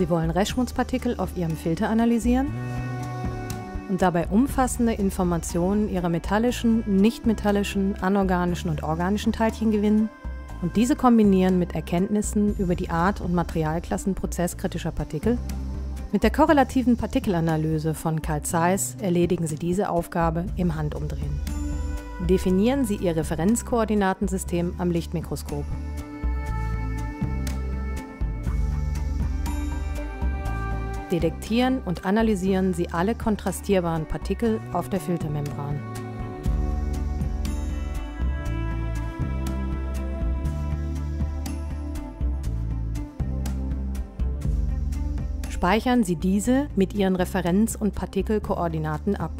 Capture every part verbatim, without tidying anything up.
Sie wollen Rechmondspartikel auf Ihrem Filter analysieren und dabei umfassende Informationen ihrer metallischen, nichtmetallischen, anorganischen und organischen Teilchen gewinnen und diese kombinieren mit Erkenntnissen über die Art- und Materialklassen prozesskritischer Partikel. Mit der korrelativen Partikelanalyse von Carl Zeiss erledigen Sie diese Aufgabe im Handumdrehen. Definieren Sie Ihr Referenzkoordinatensystem am Lichtmikroskop. Detektieren und analysieren Sie alle kontrastierbaren Partikel auf der Filtermembran. Speichern Sie diese mit Ihren Referenz- und Partikelkoordinaten ab.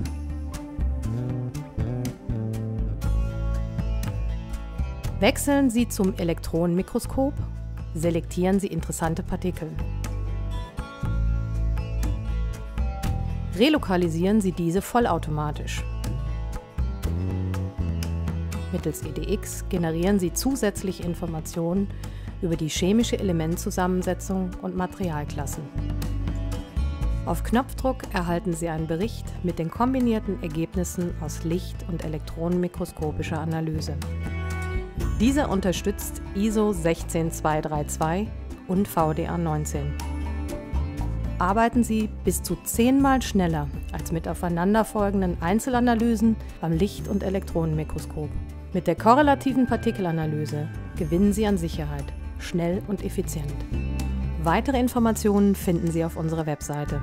Wechseln Sie zum Elektronenmikroskop, selektieren Sie interessante Partikel. Relokalisieren Sie diese vollautomatisch. Mittels E D X generieren Sie zusätzliche Informationen über die chemische Elementzusammensetzung und Materialklassen. Auf Knopfdruck erhalten Sie einen Bericht mit den kombinierten Ergebnissen aus Licht- und elektronenmikroskopischer Analyse. Dieser unterstützt I S O sechzehn zwei drei zwei und V D A neunzehn. Arbeiten Sie bis zu zehnmal schneller als mit aufeinanderfolgenden Einzelanalysen am Licht- und Elektronenmikroskop. Mit der korrelativen Partikelanalyse gewinnen Sie an Sicherheit, schnell und effizient. Weitere Informationen finden Sie auf unserer Webseite.